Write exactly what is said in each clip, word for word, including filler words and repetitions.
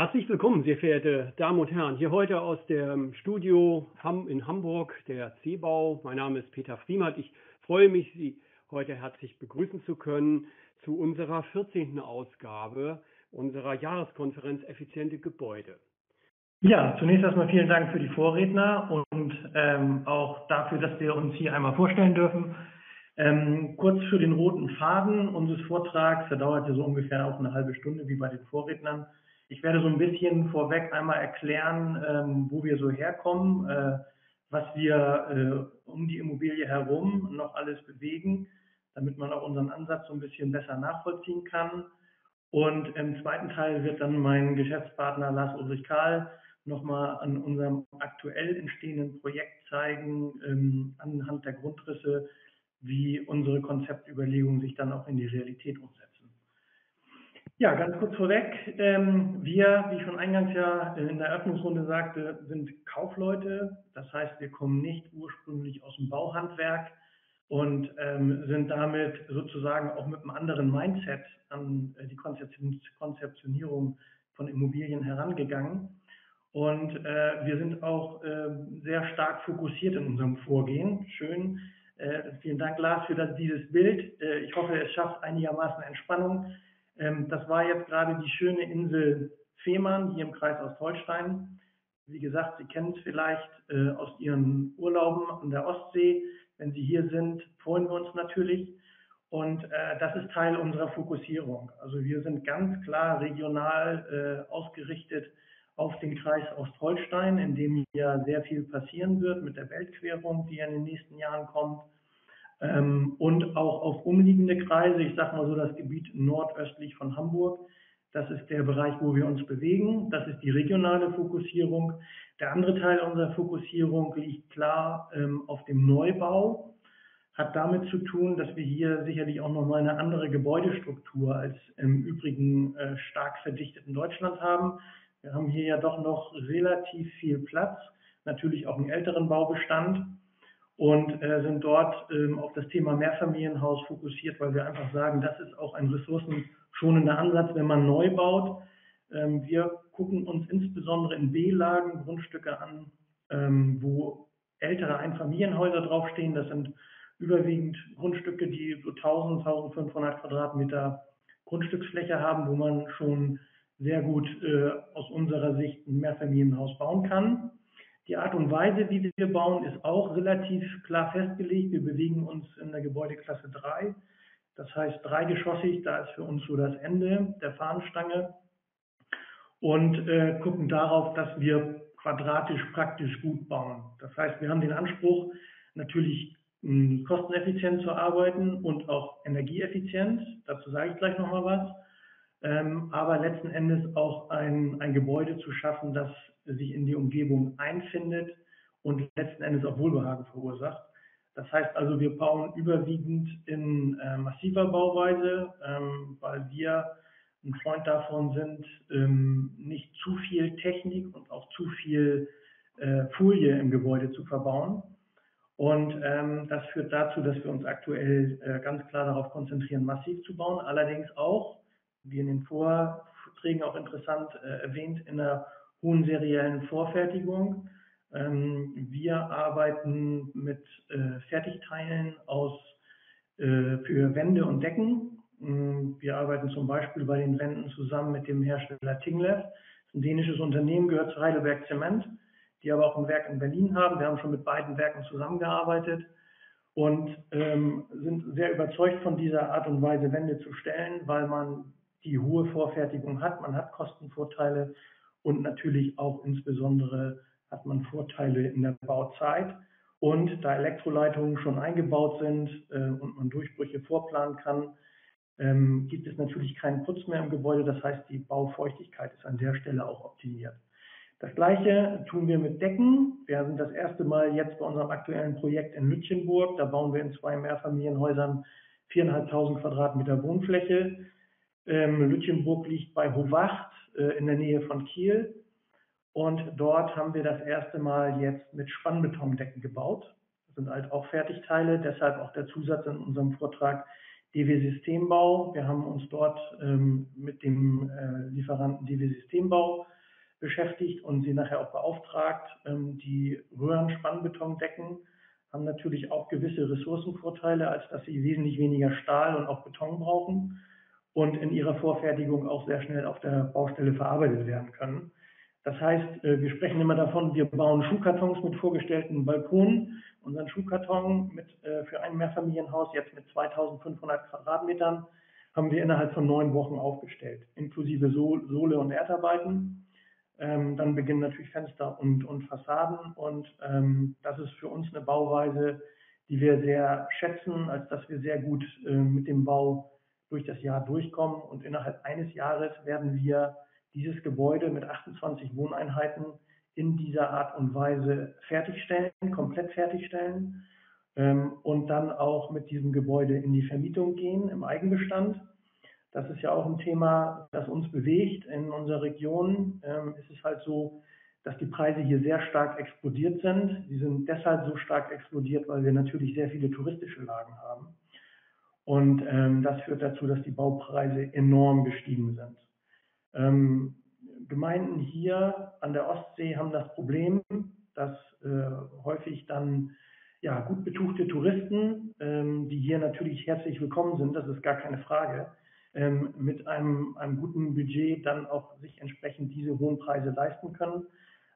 Herzlich willkommen, sehr verehrte Damen und Herren, hier heute aus dem Studio in Hamburg, der ZEBAU. Mein Name ist Peter Friemert. Ich freue mich, Sie heute herzlich begrüßen zu können zu unserer vierzehnten Ausgabe unserer Jahreskonferenz Effiziente Gebäude. Ja, zunächst erstmal vielen Dank für die Vorredner und ähm, auch dafür, dass wir uns hier einmal vorstellen dürfen. Ähm, kurz für den roten Faden unseres Vortrags, der dauerte so ungefähr auch eine halbe Stunde wie bei den Vorrednern. Ich werde so ein bisschen vorweg einmal erklären, ähm, wo wir so herkommen, äh, was wir äh, um die Immobilie herum noch alles bewegen, damit man auch unseren Ansatz so ein bisschen besser nachvollziehen kann. Und im zweiten Teil wird dann mein Geschäftspartner Lars Ulrich Kahl nochmal an unserem aktuell entstehenden Projekt zeigen, ähm, anhand der Grundrisse, wie unsere Konzeptüberlegungen sich dann auch in die Realität umsetzen. Ja, ganz kurz vorweg, ähm, wir, wie ich schon eingangs ja in der Eröffnungsrunde sagte, sind Kaufleute. Das heißt, wir kommen nicht ursprünglich aus dem Bauhandwerk und ähm, sind damit sozusagen auch mit einem anderen Mindset an die Konzeptionierung von Immobilien herangegangen. Und äh, wir sind auch äh, sehr stark fokussiert in unserem Vorgehen. Schön. Äh, vielen Dank, Lars, für das, dieses Bild. Äh, ich hoffe, es schafft einigermaßen Entspannung. Ähm, das war jetzt gerade die schöne Insel Fehmarn, hier im Kreis Ostholstein. Wie gesagt, Sie kennen es vielleicht äh, aus Ihren Urlauben an der Ostsee. Wenn Sie hier sind, freuen wir uns natürlich. Und äh, das ist Teil unserer Fokussierung. Also wir sind ganz klar regional äh, ausgerichtet auf den Kreis Ostholstein, in dem ja sehr viel passieren wird mit der Weltquerung, die ja in den nächsten Jahren kommt, ähm, und auch auf umliegende Kreise, ich sage mal so das Gebiet nordöstlich von Hamburg. Das ist der Bereich, wo wir uns bewegen. Das ist die regionale Fokussierung. Der andere Teil unserer Fokussierung liegt klar ähm, auf dem Neubau, hat damit zu tun, dass wir hier sicherlich auch nochmal eine andere Gebäudestruktur als im übrigen äh, stark verdichteten Deutschland haben. Wir haben hier ja doch noch relativ viel Platz, natürlich auch einen älteren Baubestand, und äh, sind dort ähm, auf das Thema Mehrfamilienhaus fokussiert, weil wir einfach sagen, das ist auch ein ressourcenschonender Ansatz, wenn man neu baut. Ähm, wir gucken uns insbesondere in B-Lagen Grundstücke an, ähm, wo ältere Einfamilienhäuser draufstehen. Das sind überwiegend Grundstücke, die so tausend, tausendfünfhundert Quadratmeter Grundstücksfläche haben, wo man schon sehr gut äh, aus unserer Sicht ein Mehrfamilienhaus bauen kann. Die Art und Weise, wie wir bauen, ist auch relativ klar festgelegt. Wir bewegen uns in der Gebäudeklasse drei. Das heißt dreigeschossig, da ist für uns so das Ende der Fahnenstange. Und äh, gucken darauf, dass wir quadratisch praktisch gut bauen. Das heißt, wir haben den Anspruch, natürlich mh, kosteneffizient zu arbeiten und auch energieeffizient. Dazu sage ich gleich nochmal was. Ähm, aber letzten Endes auch ein, ein Gebäude zu schaffen, das sich in die Umgebung einfindet und letzten Endes auch Wohlbehagen verursacht. Das heißt also, wir bauen überwiegend in äh, massiver Bauweise, ähm, weil wir ein Freund davon sind, ähm, nicht zu viel Technik und auch zu viel äh, Folie im Gebäude zu verbauen. Und ähm, das führt dazu, dass wir uns aktuell äh, ganz klar darauf konzentrieren, massiv zu bauen, allerdings auch, wie in den Vorträgen auch interessant äh, erwähnt, in einer hohen seriellen Vorfertigung. Ähm, wir arbeiten mit äh, Fertigteilen aus, äh, für Wände und Decken. Ähm, wir arbeiten zum Beispiel bei den Wänden zusammen mit dem Hersteller Tinglev. Das ist ein dänisches Unternehmen, gehört zu Heidelberg Zement, die aber auch ein Werk in Berlin haben. Wir haben schon mit beiden Werken zusammengearbeitet und ähm, sind sehr überzeugt von dieser Art und Weise, Wände zu stellen, weil man die hohe Vorfertigung hat, man hat Kostenvorteile und natürlich auch insbesondere hat man Vorteile in der Bauzeit. Und da Elektroleitungen schon eingebaut sind äh, und man Durchbrüche vorplanen kann, ähm, gibt es natürlich keinen Putz mehr im Gebäude. Das heißt, die Baufeuchtigkeit ist an der Stelle auch optimiert. Das Gleiche tun wir mit Decken. Wir sind das erste Mal jetzt bei unserem aktuellen Projekt in Lütjenburg. Da bauen wir in zwei Mehrfamilienhäusern viertausendfünfhundert Quadratmeter Wohnfläche. Ähm, Lütjenburg liegt bei Hovacht äh, in der Nähe von Kiel, und dort haben wir das erste Mal jetzt mit Spannbetondecken gebaut. Das sind halt auch Fertigteile, deshalb auch der Zusatz in unserem Vortrag, D W Systembau. Wir haben uns dort ähm, mit dem äh, Lieferanten D W Systembau beschäftigt und sie nachher auch beauftragt, ähm, die Röhren-Spannbetondecken haben natürlich auch gewisse Ressourcenvorteile, als dass sie wesentlich weniger Stahl und auch Beton brauchen und in ihrer Vorfertigung auch sehr schnell auf der Baustelle verarbeitet werden können. Das heißt, wir sprechen immer davon, wir bauen Schuhkartons mit vorgestellten Balkonen. Unseren Schuhkarton mit, für ein Mehrfamilienhaus jetzt mit zweitausendfünfhundert Quadratmetern haben wir innerhalb von neun Wochen aufgestellt, inklusive Sohle- und Erdarbeiten. Ähm, dann beginnen natürlich Fenster und, und Fassaden und ähm, das ist für uns eine Bauweise, die wir sehr schätzen, als dass wir sehr gut äh, mit dem Bau durch das Jahr durchkommen und innerhalb eines Jahres werden wir dieses Gebäude mit achtundzwanzig Wohneinheiten in dieser Art und Weise fertigstellen, komplett fertigstellen ähm, und dann auch mit diesem Gebäude in die Vermietung gehen im Eigenbestand. Das ist ja auch ein Thema, das uns bewegt. In unserer Region ähm, ist es halt so, dass die Preise hier sehr stark explodiert sind. Sie sind deshalb so stark explodiert, weil wir natürlich sehr viele touristische Lagen haben. Und ähm, das führt dazu, dass die Baupreise enorm gestiegen sind. Ähm, Gemeinden hier an der Ostsee haben das Problem, dass äh, häufig dann ja, gut betuchte Touristen, ähm, die hier natürlich herzlich willkommen sind, das ist gar keine Frage, mit einem, einem guten Budget dann auch sich entsprechend diese hohen Preise leisten können.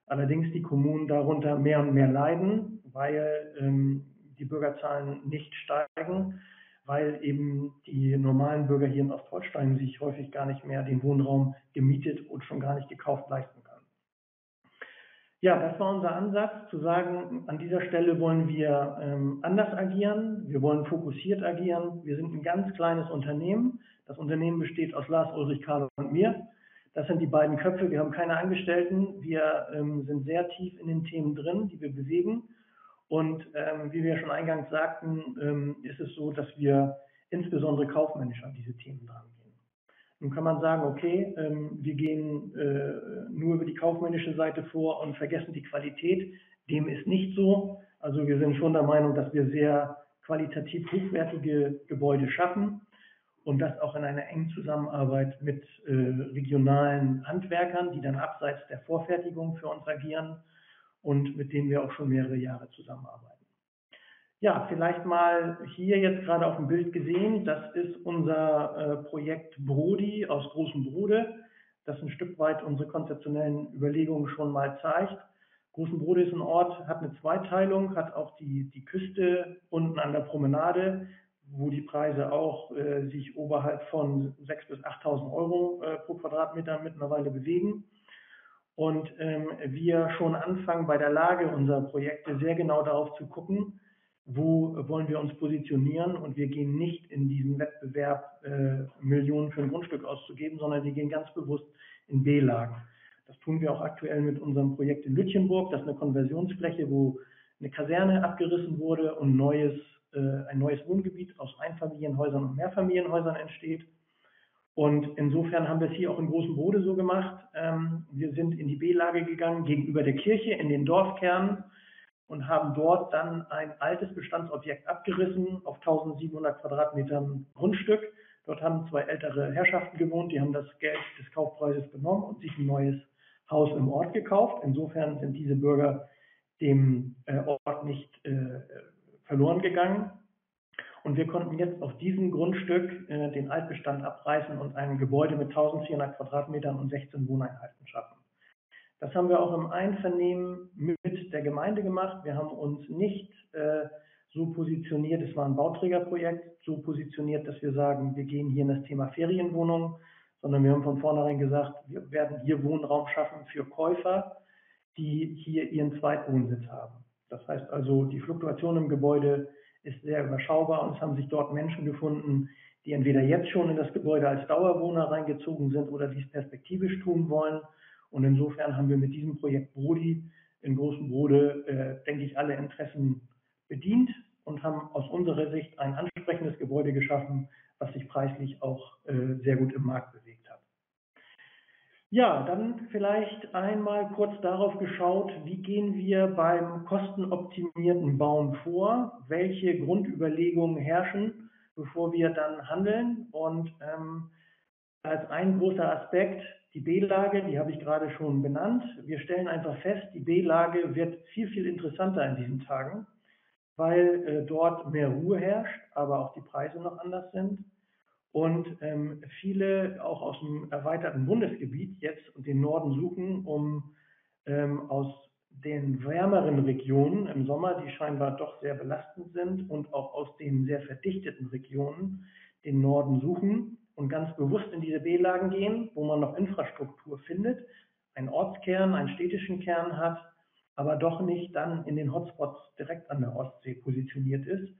Allerdings die Kommunen darunter mehr und mehr leiden, weil ähm, die Bürgerzahlen nicht steigen, weil eben die normalen Bürger hier in Ostholstein sich häufig gar nicht mehr den Wohnraum gemietet und schon gar nicht gekauft leisten können. Ja, das war unser Ansatz, zu sagen, an dieser Stelle wollen wir ähm, anders agieren, wir wollen fokussiert agieren, wir sind ein ganz kleines Unternehmen. Das Unternehmen besteht aus Lars Ulrich Kahl und mir. Das sind die beiden Köpfe. Wir haben keine Angestellten. Wir ähm, sind sehr tief in den Themen drin, die wir bewegen. Und ähm, wie wir schon eingangs sagten, ähm, ist es so, dass wir insbesondere kaufmännisch an diese Themen drangehen. Nun kann man sagen, okay, ähm, wir gehen äh, nur über die kaufmännische Seite vor und vergessen die Qualität. Dem ist nicht so. Also wir sind schon der Meinung, dass wir sehr qualitativ hochwertige Gebäude schaffen. Und das auch in einer engen Zusammenarbeit mit äh, regionalen Handwerkern, die dann abseits der Vorfertigung für uns agieren und mit denen wir auch schon mehrere Jahre zusammenarbeiten. Ja, vielleicht mal hier jetzt gerade auf dem Bild gesehen, das ist unser äh, Projekt Brodi aus Großenbrode, das ein Stück weit unsere konzeptionellen Überlegungen schon mal zeigt. Großenbrode ist ein Ort, hat eine Zweiteilung, hat auch die, die Küste unten an der Promenade, wo die Preise auch äh, sich oberhalb von sechstausend bis achttausend Euro äh, pro Quadratmeter mittlerweile bewegen. Und ähm, wir schon anfangen bei der Lage unserer Projekte sehr genau darauf zu gucken, wo wollen wir uns positionieren. Und wir gehen nicht in diesen Wettbewerb, äh, Millionen für ein Grundstück auszugeben, sondern wir gehen ganz bewusst in B-Lagen. Das tun wir auch aktuell mit unserem Projekt in Lütjenburg. Das ist eine Konversionsfläche, wo eine Kaserne abgerissen wurde und neues ein neues Wohngebiet aus Einfamilienhäusern und Mehrfamilienhäusern entsteht. Und insofern haben wir es hier auch in Großenbrode so gemacht. Wir sind in die B-Lage gegangen, gegenüber der Kirche, in den Dorfkern und haben dort dann ein altes Bestandsobjekt abgerissen auf tausendsiebenhundert Quadratmetern Grundstück. Dort haben zwei ältere Herrschaften gewohnt, die haben das Geld des Kaufpreises genommen und sich ein neues Haus im Ort gekauft. Insofern sind diese Bürger dem Ort nicht verloren gegangen und wir konnten jetzt auf diesem Grundstück äh, den Altbestand abreißen und ein Gebäude mit eintausendvierhundert Quadratmetern und sechzehn Wohneinheiten schaffen. Das haben wir auch im Einvernehmen mit der Gemeinde gemacht. Wir haben uns nicht äh, so positioniert, es war ein Bauträgerprojekt, so positioniert, dass wir sagen, wir gehen hier in das Thema Ferienwohnung, sondern wir haben von vornherein gesagt, wir werden hier Wohnraum schaffen für Käufer, die hier ihren Zweitwohnsitz haben. Das heißt also, die Fluktuation im Gebäude ist sehr überschaubar und es haben sich dort Menschen gefunden, die entweder jetzt schon in das Gebäude als Dauerwohner reingezogen sind oder dies perspektivisch tun wollen. Und insofern haben wir mit diesem Projekt Brodi in Großenbrode, äh, denke ich, alle Interessen bedient und haben aus unserer Sicht ein ansprechendes Gebäude geschaffen, was sich preislich auch äh, sehr gut im Markt bewegt. Ja, dann vielleicht einmal kurz darauf geschaut, wie gehen wir beim kostenoptimierten Bauen vor, welche Grundüberlegungen herrschen bevor wir dann handeln. Und ähm, als ein großer Aspekt, die B-Lage, die habe ich gerade schon benannt. Wir stellen einfach fest, die B-Lage wird viel, viel interessanter in diesen Tagen, weil äh, dort mehr Ruhe herrscht, aber auch die Preise noch anders sind. Und ähm, viele auch aus dem erweiterten Bundesgebiet jetzt den Norden suchen, um ähm, aus den wärmeren Regionen im Sommer, die scheinbar doch sehr belastend sind, und auch aus den sehr verdichteten Regionen den Norden suchen und ganz bewusst in diese B-Lagen gehen, wo man noch Infrastruktur findet, einen Ortskern, einen städtischen Kern hat, aber doch nicht dann in den Hotspots direkt an der Ostsee positioniert ist.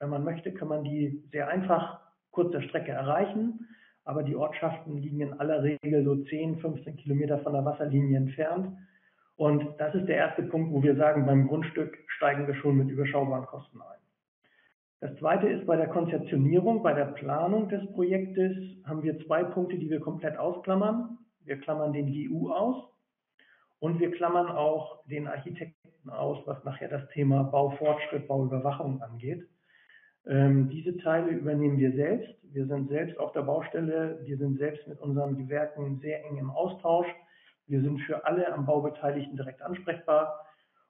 Wenn man möchte, kann man die sehr einfach kurzer Strecke erreichen, aber die Ortschaften liegen in aller Regel so zehn, fünfzehn Kilometer von der Wasserlinie entfernt. Und das ist der erste Punkt, wo wir sagen, beim Grundstück steigen wir schon mit überschaubaren Kosten ein. Das zweite ist, bei der Konzeptionierung, bei der Planung des Projektes haben wir zwei Punkte, die wir komplett ausklammern. Wir klammern den G U aus und wir klammern auch den Architekten aus, was nachher das Thema Baufortschritt, Bauüberwachung angeht. Ähm, diese Teile übernehmen wir selbst. Wir sind selbst auf der Baustelle. Wir sind selbst mit unseren Gewerken sehr eng im Austausch. Wir sind für alle am Bau Beteiligten direkt ansprechbar.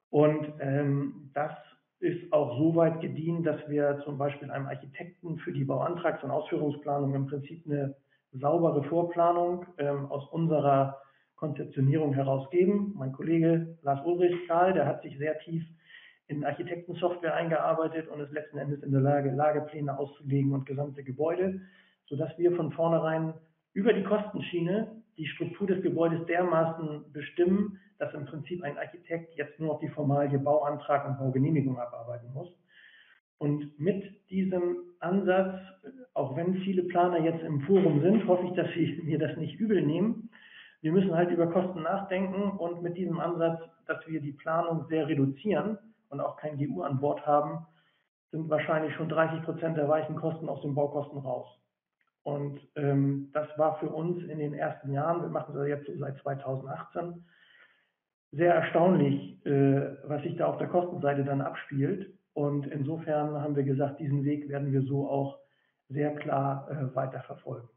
Und ähm, das ist auch so weit gediehen, dass wir zum Beispiel einem Architekten für die Bauantrags- und Ausführungsplanung im Prinzip eine saubere Vorplanung ähm, aus unserer Konzeptionierung herausgeben. Mein Kollege Lars Ulrich Kahl, der hat sich sehr tief in Architektensoftware eingearbeitet und ist letzten Endes in der Lage, Lagepläne auszulegen und gesamte Gebäude, sodass wir von vornherein über die Kostenschiene die Struktur des Gebäudes dermaßen bestimmen, dass im Prinzip ein Architekt jetzt nur noch die formalie Bauantrag und Baugenehmigung abarbeiten muss. Und mit diesem Ansatz, auch wenn viele Planer jetzt im Forum sind, hoffe ich, dass sie mir das nicht übel nehmen. Wir müssen halt über Kosten nachdenken, und mit diesem Ansatz, dass wir die Planung sehr reduzieren und auch kein G U an Bord haben, sind wahrscheinlich schon dreißig Prozent der weichen Kosten aus den Baukosten raus. Und ähm, das war für uns in den ersten Jahren, wir machen das jetzt so seit zweitausendachtzehn, sehr erstaunlich, äh, was sich da auf der Kostenseite dann abspielt. Und insofern haben wir gesagt, diesen Weg werden wir so auch sehr klar äh, weiterverfolgen.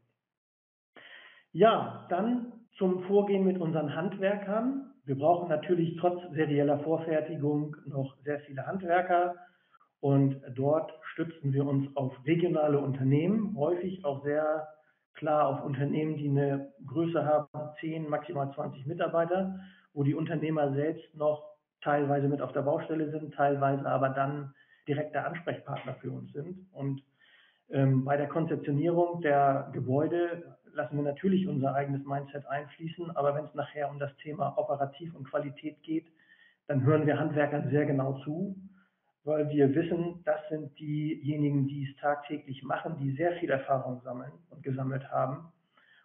Ja, dann zum Vorgehen mit unseren Handwerkern. Wir brauchen natürlich trotz serieller Vorfertigung noch sehr viele Handwerker. Und dort stützen wir uns auf regionale Unternehmen, häufig auch sehr klar auf Unternehmen, die eine Größe haben, zehn, maximal zwanzig Mitarbeiter, wo die Unternehmer selbst noch teilweise mit auf der Baustelle sind, teilweise aber dann direkter Ansprechpartner für uns sind. Und ähm, bei der Konzeptionierung der Gebäude lassen wir natürlich unser eigenes Mindset einfließen, aber wenn es nachher um das Thema operativ und Qualität geht, dann hören wir Handwerkern sehr genau zu, weil wir wissen, das sind diejenigen, die es tagtäglich machen, die sehr viel Erfahrung sammeln und gesammelt haben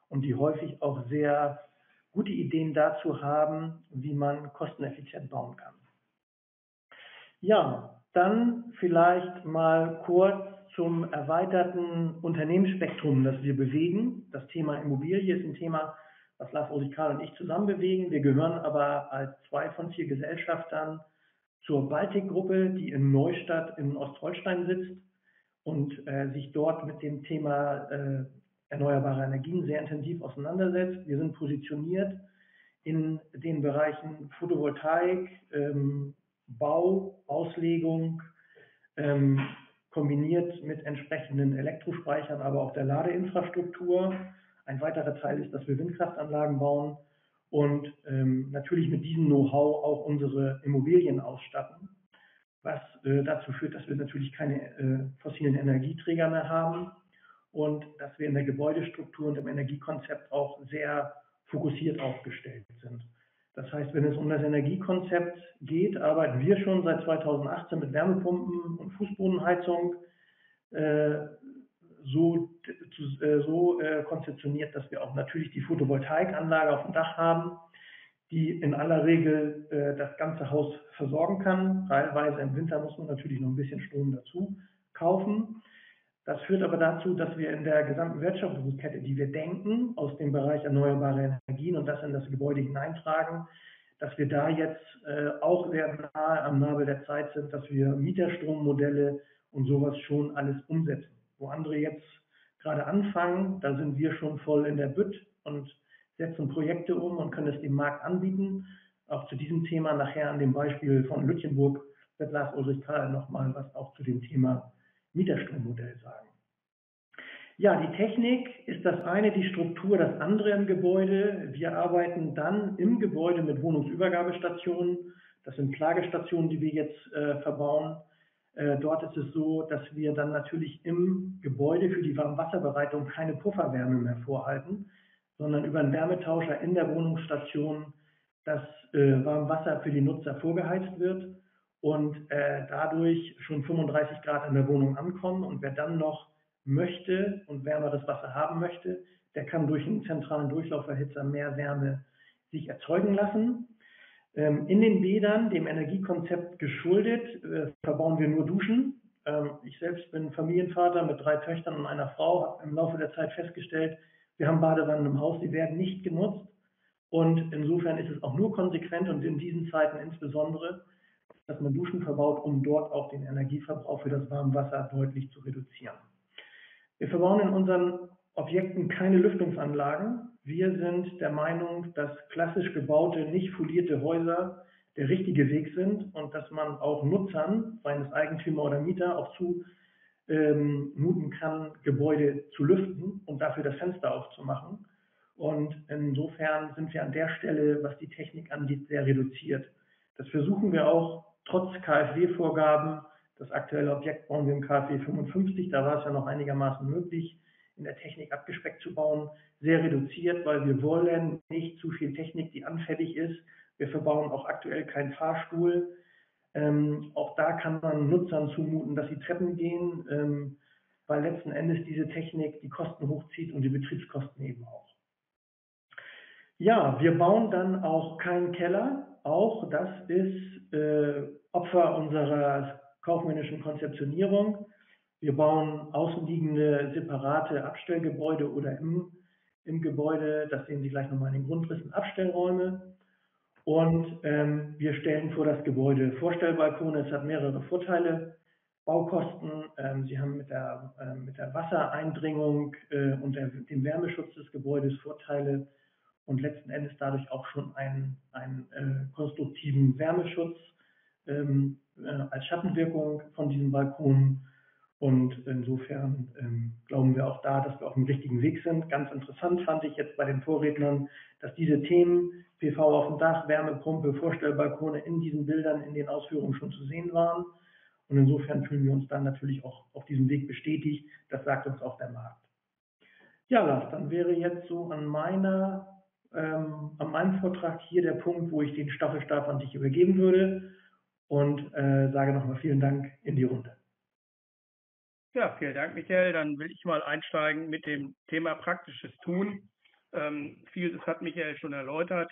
und die häufig auch sehr gute Ideen dazu haben, wie man kosteneffizient bauen kann. Ja, dann vielleicht mal kurz zum erweiterten Unternehmensspektrum, das wir bewegen. Das Thema Immobilie ist ein Thema, das Lars Ulrich Kahl und ich zusammen bewegen. Wir gehören aber als zwei von vier Gesellschaftern zur Baltik-Gruppe, die in Neustadt in Ostholstein sitzt und äh, sich dort mit dem Thema äh, erneuerbare Energien sehr intensiv auseinandersetzt. Wir sind positioniert in den Bereichen Photovoltaik, ähm, Bau, Auslegung, ähm, kombiniert mit entsprechenden Elektrospeichern, aber auch der Ladeinfrastruktur. Ein weiterer Teil ist, dass wir Windkraftanlagen bauen. Und ähm, natürlich mit diesem Know-how auch unsere Immobilien ausstatten, was äh, dazu führt, dass wir natürlich keine äh, fossilen Energieträger mehr haben und dass wir in der Gebäudestruktur und im Energiekonzept auch sehr fokussiert aufgestellt sind. Das heißt, wenn es um das Energiekonzept geht, arbeiten wir schon seit zweitausendachtzehn mit Wärmepumpen und Fußbodenheizung äh, so, so äh, konzeptioniert, dass wir auch natürlich die Photovoltaikanlage auf dem Dach haben, die in aller Regel äh, das ganze Haus versorgen kann. Teilweise im Winter muss man natürlich noch ein bisschen Strom dazu kaufen. Das führt aber dazu, dass wir in der gesamten Wertschöpfungskette, die wir denken, aus dem Bereich erneuerbare Energien und das in das Gebäude hineintragen, dass wir da jetzt äh, auch sehr nahe am Nabel der Zeit sind, dass wir Mieterstrommodelle und sowas schon alles umsetzen. Wo andere jetzt gerade anfangen, da sind wir schon voll in der Bütt und setzen Projekte um und können es dem Markt anbieten. Auch zu diesem Thema nachher an dem Beispiel von Lütjenburg wird Lars Ulrich Kahl nochmal was auch zu dem Thema Mieterstrommodell sagen. Ja, die Technik ist das eine, die Struktur das andere im Gebäude. Wir arbeiten dann im Gebäude mit Wohnungsübergabestationen. Das sind Plagestationen, die wir jetzt äh, verbauen. Äh, dort ist es so, dass wir dann natürlich im Gebäude für die Warmwasserbereitung keine Pufferwärme mehr vorhalten, sondern über einen Wärmetauscher in der Wohnungsstation das äh, Warmwasser für die Nutzer vorgeheizt wird und äh, dadurch schon fünfunddreißig Grad in der Wohnung ankommen. Und wer dann noch möchte und wärmeres Wasser haben möchte, der kann durch einen zentralen Durchlauferhitzer mehr Wärme sich erzeugen lassen. Ähm, in den Bädern, dem Energiekonzept geschuldet, äh, verbauen wir nur Duschen. Ähm, ich selbst bin Familienvater mit drei Töchtern und einer Frau, habe im Laufe der Zeit festgestellt, wir haben Badewannen im Haus, die werden nicht genutzt. Und insofern ist es auch nur konsequent und in diesen Zeiten insbesondere, dass man Duschen verbaut, um dort auch den Energieverbrauch für das Warmwasser deutlich zu reduzieren. Wir verbauen in unseren Objekten keine Lüftungsanlagen. Wir sind der Meinung, dass klassisch gebaute, nicht folierte Häuser der richtige Weg sind und dass man auch Nutzern, seines Eigentümer oder Mieter, auch zumuten kann, Gebäude zu lüften und dafür das Fenster aufzumachen. Und insofern sind wir an der Stelle, was die Technik angeht, sehr reduziert. Das versuchen wir auch trotz KfW-Vorgaben. Das aktuelle Objekt bauen wir im KfW fünfundfünfzig, da war es ja noch einigermaßen möglich, in der Technik abgespeckt zu bauen, sehr reduziert, weil wir wollen nicht zu viel Technik, die anfällig ist. Wir verbauen auch aktuell keinen Fahrstuhl. Ähm, auch da kann man Nutzern zumuten, dass sie Treppen gehen, ähm, weil letzten Endes diese Technik die Kosten hochzieht und die Betriebskosten eben auch. Ja, wir bauen dann auch keinen Keller. Auch das ist äh, Opfer unserer kaufmännischen Konzeptionierung. Wir bauen außenliegende separate Abstellgebäude oder im, im Gebäude, das sehen Sie gleich nochmal in den Grundrissen, Abstellräume. Und ähm, wir stellen vor das Gebäude Vorstellbalkone. Es hat mehrere Vorteile. Baukosten, ähm, Sie haben mit der, äh, mit der Wassereindringung äh, und der, dem Wärmeschutz des Gebäudes Vorteile und letzten Endes dadurch auch schon einen, einen äh, konstruktiven Wärmeschutz ähm, als Schattenwirkung von diesen Balkonen. Und insofern ähm, glauben wir auch da, dass wir auf dem richtigen Weg sind. Ganz interessant fand ich jetzt bei den Vorrednern, dass diese Themen P V auf dem Dach, Wärmepumpe, Vorstellbalkone in diesen Bildern, in den Ausführungen schon zu sehen waren. Und insofern fühlen wir uns dann natürlich auch auf diesem Weg bestätigt. Das sagt uns auch der Markt. Ja, Lars, dann wäre jetzt so an meiner, ähm, an meinem Vortrag hier der Punkt, wo ich den Staffelstab an dich übergeben würde. Und äh, sage nochmal vielen Dank in die Runde. Ja, vielen Dank, Michael. Dann will ich mal einsteigen mit dem Thema praktisches Tun. Ähm, vieles hat Michael schon erläutert.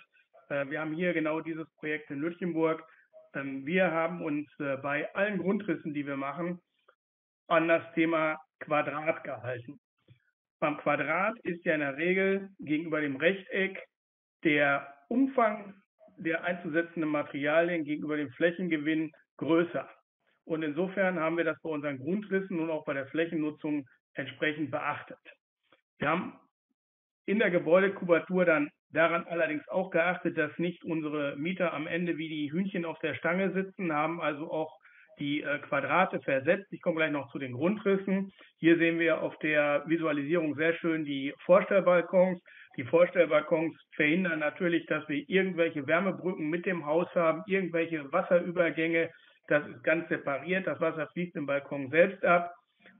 Äh, wir haben hier genau dieses Projekt in Lütjenburg. Ähm, wir haben uns äh, bei allen Grundrissen, die wir machen, an das Thema Quadrat gehalten. Beim Quadrat ist ja in der Regel gegenüber dem Rechteck der Umfang der einzusetzenden Materialien gegenüber dem Flächengewinn größer. Und insofern haben wir das bei unseren Grundrissen und auch bei der Flächennutzung entsprechend beachtet. Wir haben in der Gebäudekubatur dann daran allerdings auch geachtet, dass nicht unsere Mieter am Ende wie die Hühnchen auf der Stange sitzen, haben also auch die Quadrate versetzt. Ich komme gleich noch zu den Grundrissen. Hier sehen wir auf der Visualisierung sehr schön die Vorstellbalkons. Die Vorstellbalkons verhindern natürlich, dass wir irgendwelche Wärmebrücken mit dem Haus haben, irgendwelche Wasserübergänge. Das ist ganz separiert. Das Wasser fließt im Balkon selbst ab.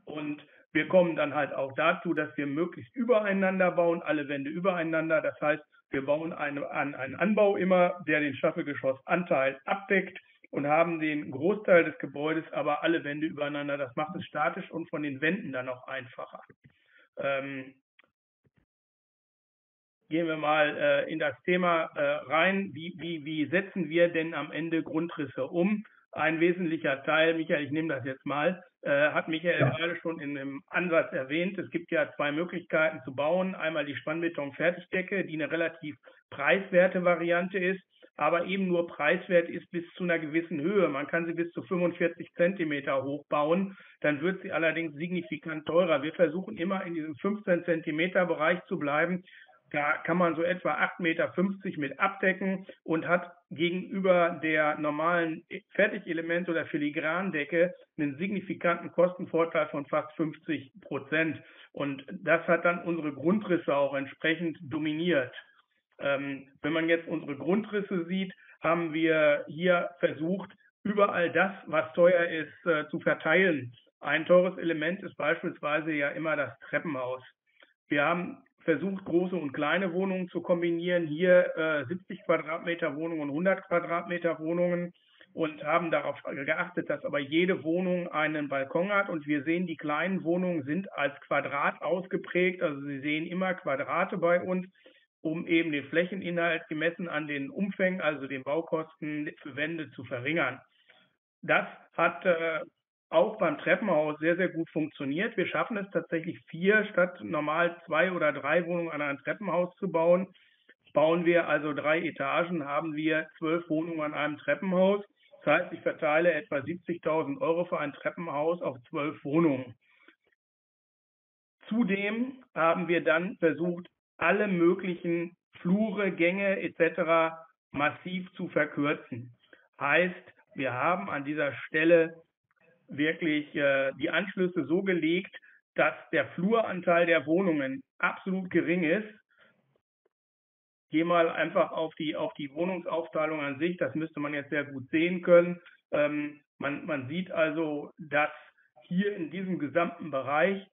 Und wir kommen dann halt auch dazu, dass wir möglichst übereinander bauen, alle Wände übereinander. Das heißt, wir bauen einen, einen Anbau immer, der den Staffelgeschossanteil abdeckt und haben den Großteil des Gebäudes aber alle Wände übereinander. Das macht es statisch und von den Wänden dann auch einfacher. Ähm, gehen wir mal äh, in das Thema äh, rein. Wie, wie, wie setzen wir denn am Ende Grundrisse um? Ein wesentlicher Teil, Michael, ich nehme das jetzt mal, äh, hat Michael ja gerade schon in einem Ansatz erwähnt. Es gibt ja zwei Möglichkeiten zu bauen. Einmal die Spannbeton-Fertigdecke, die eine relativ preiswerte Variante ist. aber eben nur preiswert ist bis zu einer gewissen Höhe. Man kann sie bis zu fünfundvierzig Zentimeter hochbauen, dann wird sie allerdings signifikant teurer. Wir versuchen immer in diesem fünfzehn Zentimeter Bereich zu bleiben. Da kann man so etwa acht Komma fünfzig Meter mit abdecken und hat gegenüber der normalen Fertigelement- oder Filigrandecke einen signifikanten Kostenvorteil von fast fünfzig Prozent. Und das hat dann unsere Grundrisse auch entsprechend dominiert. Ähm, wenn man jetzt unsere Grundrisse sieht, haben wir hier versucht, überall das, was teuer ist, äh, zu verteilen. Ein teures Element ist beispielsweise ja immer das Treppenhaus. Wir haben versucht, große und kleine Wohnungen zu kombinieren. Hier äh, siebzig Quadratmeter Wohnungen und hundert Quadratmeter Wohnungen und haben darauf geachtet, dass aber jede Wohnung einen Balkon hat. Und wir sehen, die kleinen Wohnungen sind als Quadrat ausgeprägt. Also Sie sehen immer Quadrate bei uns, um eben den Flächeninhalt gemessen an den Umfängen, also den Baukosten für Wände zu verringern. Das hat äh, auch beim Treppenhaus sehr, sehr gut funktioniert. Wir schaffen es tatsächlich, vier statt normal zwei oder drei Wohnungen an einem Treppenhaus zu bauen. Bauen wir also drei Etagen, haben wir zwölf Wohnungen an einem Treppenhaus. Das heißt, ich verteile etwa siebzigtausend Euro für ein Treppenhaus auf zwölf Wohnungen. Zudem haben wir dann versucht, alle möglichen Flure, Gänge et cetera massiv zu verkürzen. Heißt, wir haben an dieser Stelle wirklich äh, die Anschlüsse so gelegt, dass der Fluranteil der Wohnungen absolut gering ist. Geh mal einfach auf die, auf die Wohnungsaufteilung an sich, das müsste man jetzt sehr gut sehen können. Ähm, man, man sieht also, dass hier in diesem gesamten Bereich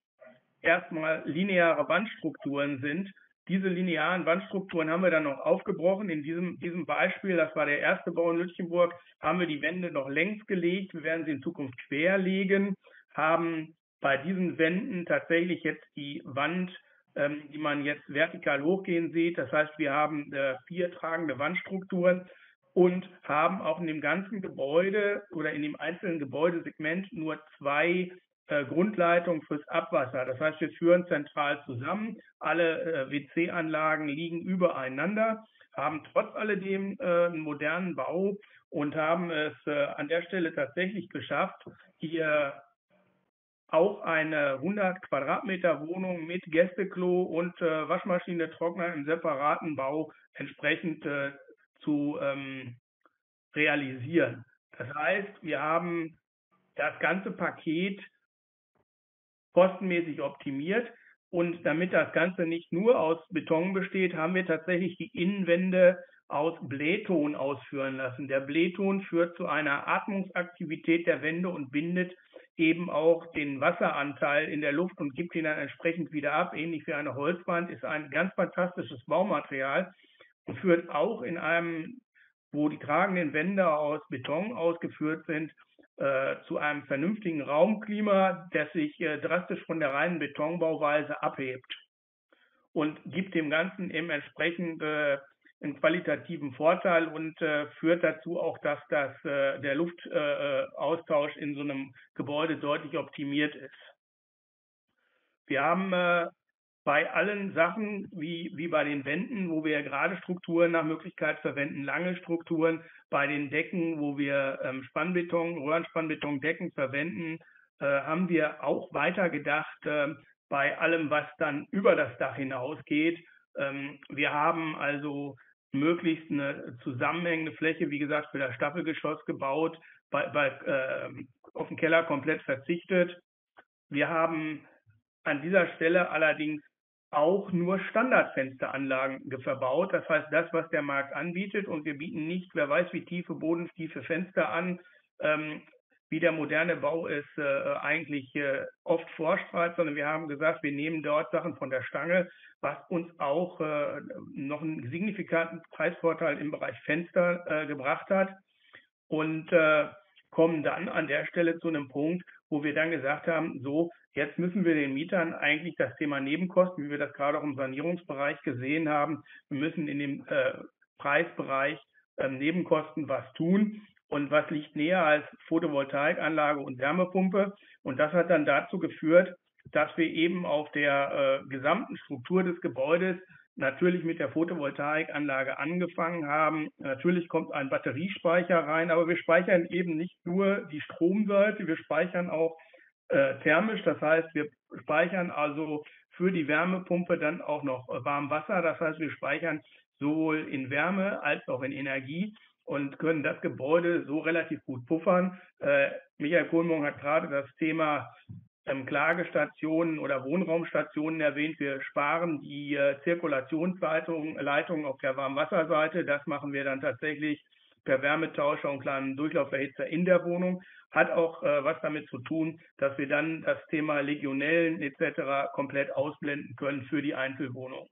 erstmal lineare Wandstrukturen sind. Diese linearen Wandstrukturen haben wir dann noch aufgebrochen. In diesem, diesem Beispiel, das war der erste Bau in Lütjenburg, haben wir die Wände noch längs gelegt. Wir werden sie in Zukunft quer legen, haben bei diesen Wänden tatsächlich jetzt die Wand, ähm, die man jetzt vertikal hochgehen sieht. Das heißt, wir haben äh, vier tragende Wandstrukturen und haben auch in dem ganzen Gebäude oder in dem einzelnen Gebäudesegment nur zwei Grundleitung fürs Abwasser. Das heißt, wir führen zentral zusammen. Alle äh, W C-Anlagen liegen übereinander, haben trotz alledem äh, einen modernen Bau und haben es äh, an der Stelle tatsächlich geschafft, hier auch eine hundert Quadratmeter Wohnung mit Gästeklo und äh, Waschmaschine, Trockner im separaten Bau entsprechend äh, zu ähm, realisieren. Das heißt, wir haben das ganze Paket kostenmäßig optimiert. Und damit das Ganze nicht nur aus Beton besteht, haben wir tatsächlich die Innenwände aus Blähton ausführen lassen. Der Blähton führt zu einer Atmungsaktivität der Wände und bindet eben auch den Wasseranteil in der Luft und gibt ihn dann entsprechend wieder ab. Ähnlich wie eine Holzwand, ist ein ganz fantastisches Baumaterial und führt auch in einem, wo die tragenden Wände aus Beton ausgeführt sind, zu einem vernünftigen Raumklima, das sich drastisch von der reinen Betonbauweise abhebt und gibt dem Ganzen eben entsprechend einen qualitativen Vorteil und führt dazu auch, dass das, der Luftaustausch in so einem Gebäude deutlich optimiert ist. Wir haben bei allen Sachen, wie, wie bei den Wänden, wo wir gerade Strukturen nach Möglichkeit verwenden, lange Strukturen, bei den Decken, wo wir ähm, Spannbeton, Röhrenspannbetondecken verwenden, äh, haben wir auch weitergedacht äh, bei allem, was dann über das Dach hinausgeht. Ähm, wir haben also möglichst eine zusammenhängende Fläche, wie gesagt, für das Staffelgeschoss gebaut, bei, bei, äh, auf den Keller komplett verzichtet. Wir haben an dieser Stelle allerdings auch nur Standardfensteranlagen verbaut. Das heißt, das, was der Markt anbietet, und wir bieten nicht, wer weiß wie tiefe Boden, tiefe Fenster an, ähm, wie der moderne Bau es äh, eigentlich äh, oft vorstrahlt, sondern wir haben gesagt, wir nehmen dort Sachen von der Stange, was uns auch äh, noch einen signifikanten Preisvorteil im Bereich Fenster äh, gebracht hat und äh, kommen dann an der Stelle zu einem Punkt, wo wir dann gesagt haben, so, jetzt müssen wir den Mietern eigentlich das Thema Nebenkosten, wie wir das gerade auch im Sanierungsbereich gesehen haben, wir müssen in dem äh, Preisbereich äh, Nebenkosten was tun. Und was liegt näher als Photovoltaikanlage und Wärmepumpe? Und das hat dann dazu geführt, dass wir eben auf der äh, gesamten Struktur des Gebäudes natürlich mit der Photovoltaikanlage angefangen haben. Natürlich kommt ein Batteriespeicher rein, aber wir speichern eben nicht nur die Stromseite, wir speichern auch äh, thermisch. Das heißt, wir speichern also für die Wärmepumpe dann auch noch Warmwasser. Das heißt, wir speichern sowohl in Wärme als auch in Energie und können das Gebäude so relativ gut puffern. Äh, Michael Kohlmorgen hat gerade das Thema Klagestationen oder Wohnraumstationen erwähnt. Wir sparen die Zirkulationsleitungen auf der Warmwasserseite. Das machen wir dann tatsächlich per Wärmetauscher und kleinen Durchlauferhitzer in der Wohnung. Hat auch äh, was damit zu tun, dass wir dann das Thema Legionellen et cetera komplett ausblenden können für die Einzelwohnung.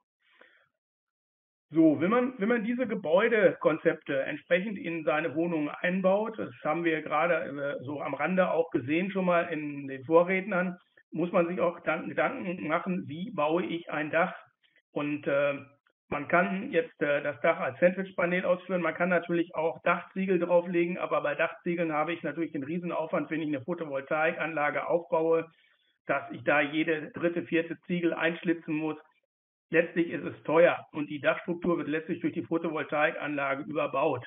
So, wenn man, wenn man diese Gebäudekonzepte entsprechend in seine Wohnungen einbaut, das haben wir gerade äh, so am Rande auch gesehen schon mal in den Vorrednern, muss man sich auch dann Gedanken machen, wie baue ich ein Dach? Und äh, man kann jetzt äh, das Dach als Sandwichpaneel ausführen, man kann natürlich auch Dachziegel drauflegen, aber bei Dachziegeln habe ich natürlich den Riesenaufwand, wenn ich eine Photovoltaikanlage aufbaue, dass ich da jede dritte, vierte Ziegel einschlitzen muss. Letztlich ist es teuer und die Dachstruktur wird letztlich durch die Photovoltaikanlage überbaut.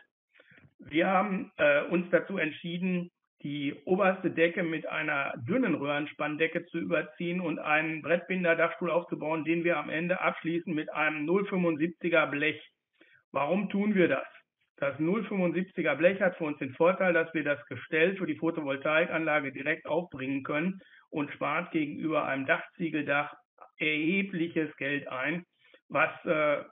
Wir haben äh, uns dazu entschieden, die oberste Decke mit einer dünnen Röhrenspannendecke zu überziehen und einen Brettbinder-Dachstuhl aufzubauen, den wir am Ende abschließen mit einem null Komma fünfundsiebziger Blech. Warum tun wir das? Das null Komma fünfundsiebziger Blech hat für uns den Vorteil, dass wir das Gestell für die Photovoltaikanlage direkt aufbringen können und spart gegenüber einem Dachziegeldach erhebliches Geld ein, was äh,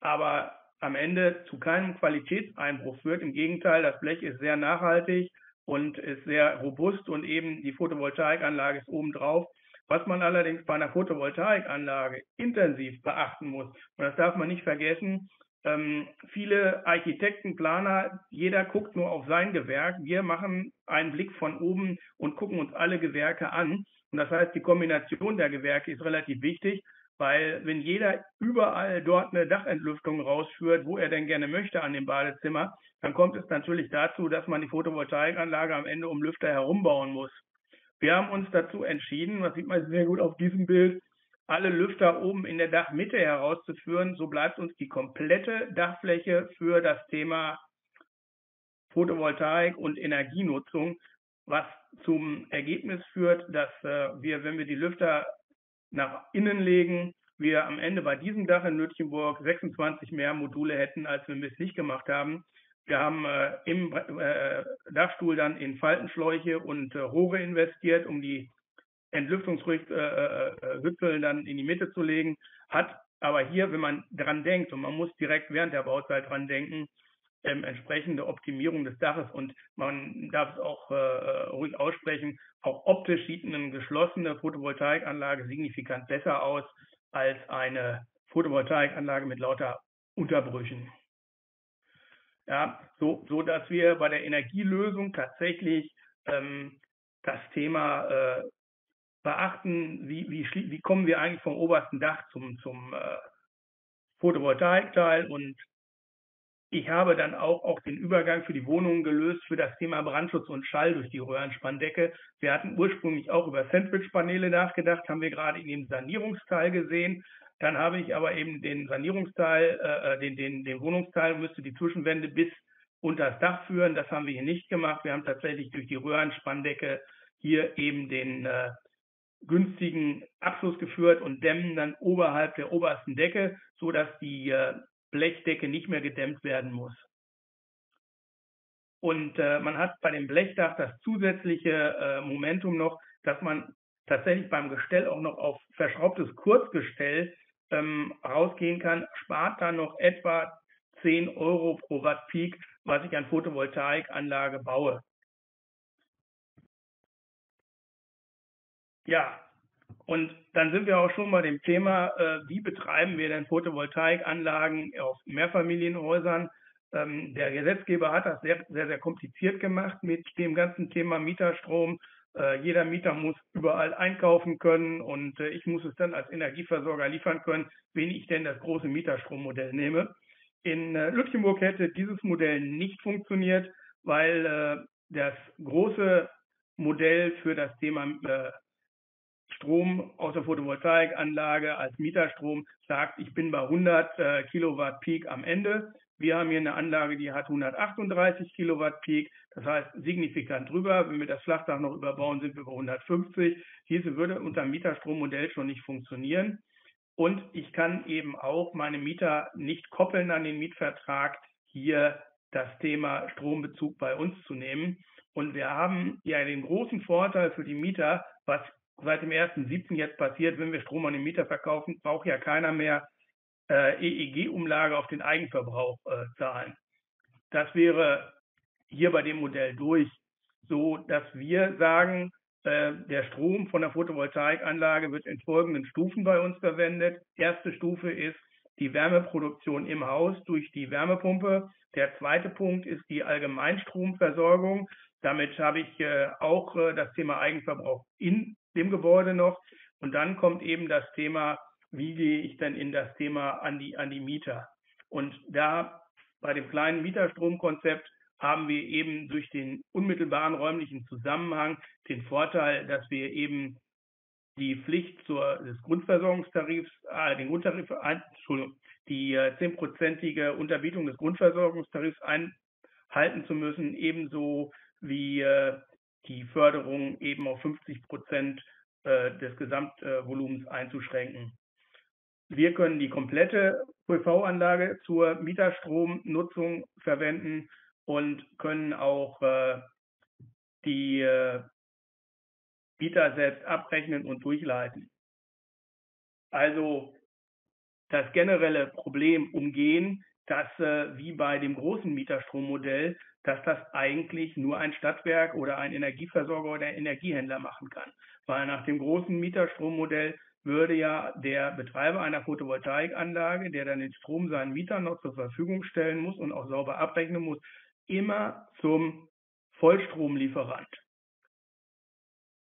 aber am Ende zu keinem Qualitätseinbruch führt. Im Gegenteil, das Blech ist sehr nachhaltig und ist sehr robust und eben die Photovoltaikanlage ist obendrauf. Was man allerdings bei einer Photovoltaikanlage intensiv beachten muss, und das darf man nicht vergessen, ähm, viele Architekten, Planer, jeder guckt nur auf sein Gewerk. Wir machen einen Blick von oben und gucken uns alle Gewerke an. Und das heißt, die Kombination der Gewerke ist relativ wichtig, weil wenn jeder überall dort eine Dachentlüftung rausführt, wo er denn gerne möchte an dem Badezimmer, dann kommt es natürlich dazu, dass man die Photovoltaikanlage am Ende um Lüfter herumbauen muss. Wir haben uns dazu entschieden, das sieht man sehr gut auf diesem Bild, alle Lüfter oben in der Dachmitte herauszuführen. So bleibt uns die komplette Dachfläche für das Thema Photovoltaik und Energienutzung, was zum Ergebnis führt, dass äh, wir, wenn wir die Lüfter nach innen legen, wir am Ende bei diesem Dach in Lütjenburg sechsundzwanzig mehr Module hätten, als wenn wir es nicht gemacht haben. Wir haben äh, im äh, Dachstuhl dann in Faltenschläuche und äh, Rohre investiert, um die Entlüftungshützeln dann in die Mitte zu legen. Hat aber hier, wenn man dran denkt, und man muss direkt während der Bauzeit dran denken, Ähm, entsprechende Optimierung des Daches, und man darf es auch äh, ruhig aussprechen, auch optisch sieht eine geschlossene Photovoltaikanlage signifikant besser aus als eine Photovoltaikanlage mit lauter Unterbrüchen. Ja, so, so dass wir bei der Energielösung tatsächlich ähm, das Thema äh, beachten, wie, wie, wie kommen wir eigentlich vom obersten Dach zum, zum äh, Photovoltaikteil, und ich habe dann auch, auch den Übergang für die Wohnungen gelöst für das Thema Brandschutz und Schall durch die Röhrenspannendecke. Wir hatten ursprünglich auch über Sandwichpaneele nachgedacht, haben wir gerade in dem Sanierungsteil gesehen. Dann habe ich aber eben den Sanierungsteil, äh, den, den, den Wohnungsteil, müsste die Zwischenwände bis unter das Dach führen. Das haben wir hier nicht gemacht. Wir haben tatsächlich durch die Röhrenspannendecke hier eben den äh, günstigen Abschluss geführt und dämmen dann oberhalb der obersten Decke, sodass die äh, Blechdecke nicht mehr gedämmt werden muss. Und äh, man hat bei dem Blechdach das zusätzliche äh, Momentum noch, dass man tatsächlich beim Gestell auch noch auf verschraubtes Kurzgestell ähm, rausgehen kann, spart dann noch etwa zehn Euro pro Watt Peak, was ich an Photovoltaikanlage baue. Ja. Und dann sind wir auch schon bei dem Thema, wie betreiben wir denn Photovoltaikanlagen auf Mehrfamilienhäusern? Der Gesetzgeber hat das sehr, sehr, sehr kompliziert gemacht mit dem ganzen Thema Mieterstrom. Jeder Mieter muss überall einkaufen können und ich muss es dann als Energieversorger liefern können, wenn ich denn das große Mieterstrommodell nehme. In Lütjenburg hätte dieses Modell nicht funktioniert, weil das große Modell für das Thema Strom aus der Photovoltaikanlage als Mieterstrom sagt, ich bin bei hundert äh, Kilowatt Peak am Ende. Wir haben hier eine Anlage, die hat hundertachtunddreißig Kilowatt Peak, das heißt signifikant drüber. Wenn wir das Flachdach noch überbauen, sind wir bei hundertfünfzig. Diese würde unter dem Mieterstrommodell schon nicht funktionieren. Und ich kann eben auch meine Mieter nicht koppeln an den Mietvertrag, hier das Thema Strombezug bei uns zu nehmen. Und wir haben ja den großen Vorteil für die Mieter, was seit dem ersten siebten jetzt passiert, wenn wir Strom an den Mieter verkaufen, braucht ja keiner mehr äh, E E G-Umlage auf den Eigenverbrauch äh, zahlen. Das wäre hier bei dem Modell durch, so dass wir sagen, äh, der Strom von der Photovoltaikanlage wird in folgenden Stufen bei uns verwendet. Erste Stufe ist die Wärmeproduktion im Haus durch die Wärmepumpe. Der zweite Punkt ist die Allgemeinstromversorgung. Damit habe ich äh, auch äh, das Thema Eigenverbrauch in dem Gebäude noch. Und dann kommt eben das Thema, wie gehe ich denn in das Thema an die, an die Mieter? Und da bei dem kleinen Mieterstromkonzept haben wir eben durch den unmittelbaren räumlichen Zusammenhang den Vorteil, dass wir eben die Pflicht zur, des Grundversorgungstarifs, äh, den Grundtarif, Entschuldigung, die zehnprozentige äh, Unterbietung des Grundversorgungstarifs einhalten zu müssen, ebenso wie äh, die Förderung eben auf fünfzig Prozent äh, des Gesamtvolumens äh, einzuschränken. Wir können die komplette P V-Anlage zur Mieterstromnutzung verwenden und können auch äh, die äh, Mieter selbst abrechnen und durchleiten. Also das generelle Problem umgehen, dass äh, wie bei dem großen Mieterstrommodell, dass das eigentlich nur ein Stadtwerk oder ein Energieversorger oder ein Energiehändler machen kann. Weil nach dem großen Mieterstrommodell würde ja der Betreiber einer Photovoltaikanlage, der dann den Strom seinen Mietern noch zur Verfügung stellen muss und auch sauber abrechnen muss, immer zum Vollstromlieferant.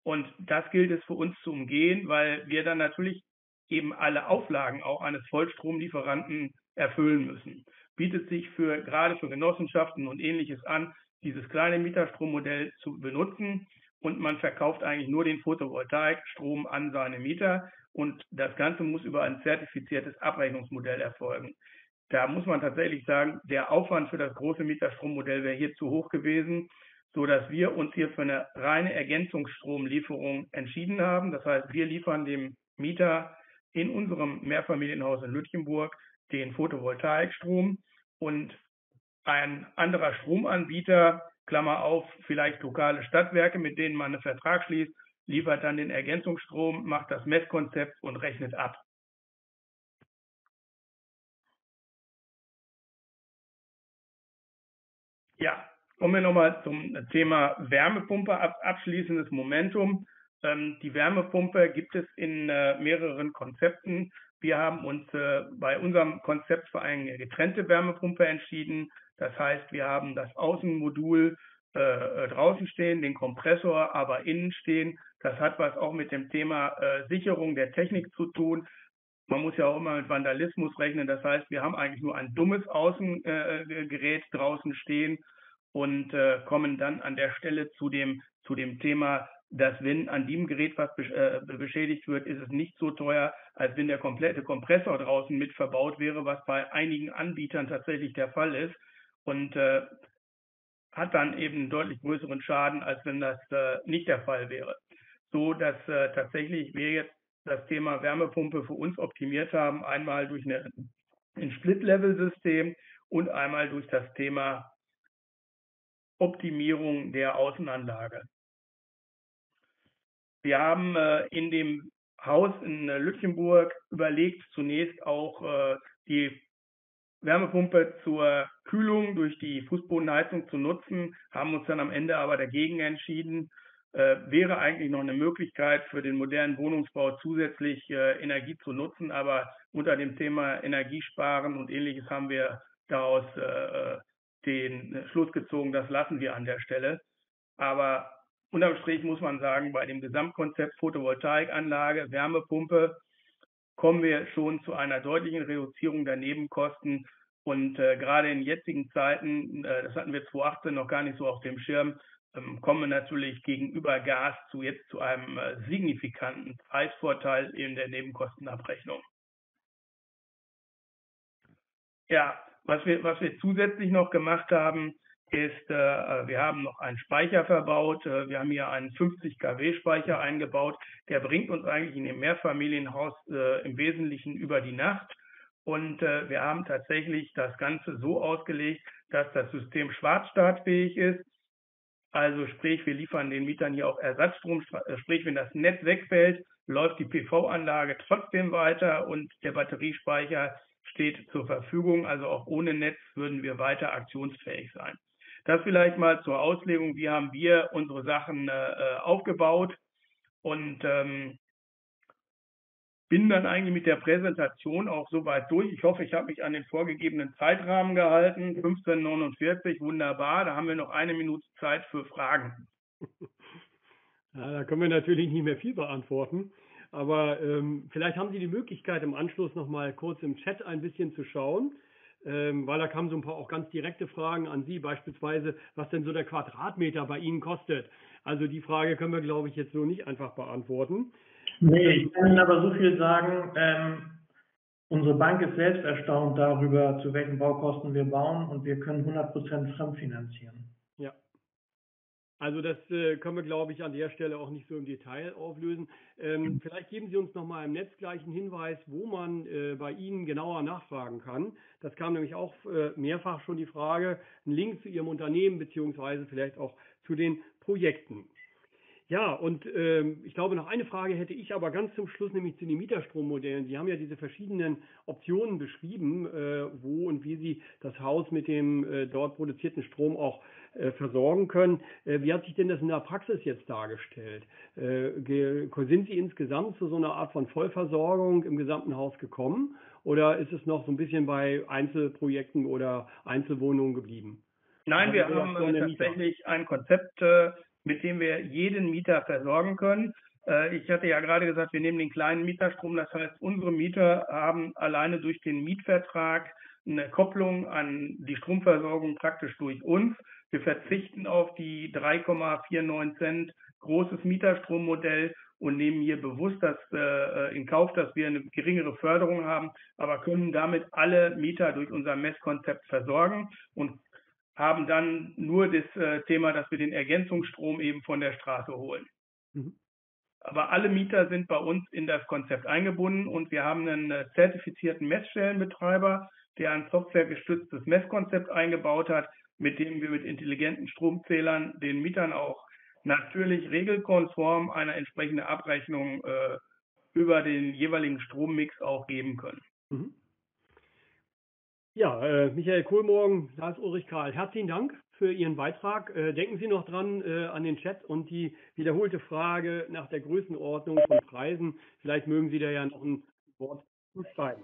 Und das gilt es für uns zu umgehen, weil wir dann natürlich eben alle Auflagen auch eines Vollstromlieferanten erfüllen müssen. Bietet sich für gerade für Genossenschaften und Ähnliches an, dieses kleine Mieterstrommodell zu benutzen, und man verkauft eigentlich nur den Photovoltaikstrom an seine Mieter, und das Ganze muss über ein zertifiziertes Abrechnungsmodell erfolgen. Da muss man tatsächlich sagen, der Aufwand für das große Mieterstrommodell wäre hier zu hoch gewesen, sodass wir uns hier für eine reine Ergänzungsstromlieferung entschieden haben. Das heißt, wir liefern dem Mieter in unserem Mehrfamilienhaus in Lütjenburg den Photovoltaikstrom, und ein anderer Stromanbieter, Klammer auf, vielleicht lokale Stadtwerke, mit denen man einen Vertrag schließt, liefert dann den Ergänzungsstrom, macht das Messkonzept und rechnet ab. Ja, kommen wir nochmal zum Thema Wärmepumpe, abschließendes Momentum. Die Wärmepumpe gibt es in mehreren Konzepten. Wir haben uns äh, bei unserem Konzept für eine getrennte Wärmepumpe entschieden. Das heißt, wir haben das Außenmodul äh, draußen stehen, den Kompressor aber innen stehen. Das hat was auch mit dem Thema äh, Sicherung der Technik zu tun. Man muss ja auch immer mit Vandalismus rechnen. Das heißt, wir haben eigentlich nur ein dummes Außengerät äh, draußen stehen und äh, kommen dann an der Stelle zu dem, zu dem Thema, dass wenn an dem Gerät was beschädigt wird, ist es nicht so teuer, als wenn der komplette Kompressor draußen mit verbaut wäre, was bei einigen Anbietern tatsächlich der Fall ist, und äh, hat dann eben einen deutlich größeren Schaden, als wenn das äh, nicht der Fall wäre. So dass äh, tatsächlich wir jetzt das Thema Wärmepumpe für uns optimiert haben, einmal durch eine, ein Split-Level-System und einmal durch das Thema Optimierung der Außenanlage. Wir haben äh, in dem Haus in äh, Lütjenburg überlegt, zunächst auch äh, die Wärmepumpe zur Kühlung durch die Fußbodenheizung zu nutzen, haben uns dann am Ende aber dagegen entschieden. Äh, wäre eigentlich noch eine Möglichkeit für den modernen Wohnungsbau zusätzlich äh, Energie zu nutzen, aber unter dem Thema Energiesparen und Ähnliches haben wir daraus äh, den Schluss gezogen, das lassen wir an der Stelle. Aber unterm Strich muss man sagen, bei dem Gesamtkonzept Photovoltaikanlage, Wärmepumpe kommen wir schon zu einer deutlichen Reduzierung der Nebenkosten. Und äh, gerade in jetzigen Zeiten, äh, das hatten wir zwanzig achtzehn noch gar nicht so auf dem Schirm, ähm, kommen natürlich gegenüber Gas zu jetzt zu einem äh, signifikanten Preisvorteil in der Nebenkostenabrechnung. Ja, was wir, was wir zusätzlich noch gemacht haben, ist, äh, wir haben noch einen Speicher verbaut. Äh, wir haben hier einen fünfzig Kilowatt Speicher eingebaut. Der bringt uns eigentlich in dem Mehrfamilienhaus äh, im Wesentlichen über die Nacht. Und äh, wir haben tatsächlich das Ganze so ausgelegt, dass das System schwarzstartfähig ist. Also sprich, wir liefern den Mietern hier auch Ersatzstrom. Sprich, wenn das Netz wegfällt, läuft die P V-Anlage trotzdem weiter und der Batteriespeicher steht zur Verfügung. Also auch ohne Netz würden wir weiter aktionsfähig sein. Das vielleicht mal zur Auslegung, wie haben wir unsere Sachen äh, aufgebaut, und ähm, bin dann eigentlich mit der Präsentation auch soweit durch. Ich hoffe, ich habe mich an den vorgegebenen Zeitrahmen gehalten, fünfzehn neunundvierzig, wunderbar, da haben wir noch eine Minute Zeit für Fragen. Ja, da können wir natürlich nicht mehr viel beantworten, aber ähm, vielleicht haben Sie die Möglichkeit, im Anschluss noch mal kurz im Chat ein bisschen zu schauen. Weil da kamen so ein paar auch ganz direkte Fragen an Sie, beispielsweise, was denn so der Quadratmeter bei Ihnen kostet. Also die Frage können wir, glaube ich, jetzt so nicht einfach beantworten. Nee, ich kann Ihnen aber so viel sagen, ähm, unsere Bank ist selbst erstaunt darüber, zu welchen Baukosten wir bauen, und wir können hundert Prozent fremdfinanzieren. Ja, also das äh, können wir, glaube ich, an der Stelle auch nicht so im Detail auflösen. Ähm, vielleicht geben Sie uns nochmal im Netz gleich einen Hinweis, wo man äh, bei Ihnen genauer nachfragen kann. Das kam nämlich auch äh, mehrfach schon die Frage, einen Link zu Ihrem Unternehmen beziehungsweise vielleicht auch zu den Projekten. Ja, und ähm, ich glaube, noch eine Frage hätte ich aber ganz zum Schluss, nämlich zu den Mieterstrommodellen. Sie haben ja diese verschiedenen Optionen beschrieben, äh, wo und wie Sie das Haus mit dem äh, dort produzierten Strom auch äh, versorgen können. Äh, wie hat sich denn das in der Praxis jetzt dargestellt? Äh, sind Sie insgesamt zu so einer Art von Vollversorgung im gesamten Haus gekommen, oder ist es noch so ein bisschen bei Einzelprojekten oder Einzelwohnungen geblieben? Nein, wir haben tatsächlich ein Konzept, äh, mit dem wir jeden Mieter versorgen können. Ich hatte ja gerade gesagt, wir nehmen den kleinen Mieterstrom. Das heißt, unsere Mieter haben alleine durch den Mietvertrag eine Kopplung an die Stromversorgung praktisch durch uns. Wir verzichten auf die drei Komma neunundvierzig Cent großes Mieterstrommodell und nehmen hier bewusst das in Kauf, dass wir eine geringere Förderung haben, aber können damit alle Mieter durch unser Messkonzept versorgen und haben dann nur das äh, Thema, dass wir den Ergänzungsstrom eben von der Straße holen. Mhm. Aber alle Mieter sind bei uns in das Konzept eingebunden, und wir haben einen äh, zertifizierten Messstellenbetreiber, der ein softwaregestütztes Messkonzept eingebaut hat, mit dem wir mit intelligenten Stromzählern den Mietern auch natürlich regelkonform eine entsprechende Abrechnung äh, über den jeweiligen Strommix auch geben können. Mhm. Ja, äh, Michael Kohlmorgen, Lars Ulrich Kahl, herzlichen Dank für Ihren Beitrag. Äh, denken Sie noch dran äh, an den Chat und die wiederholte Frage nach der Größenordnung von Preisen. Vielleicht mögen Sie da ja noch ein Wort zu schreiben.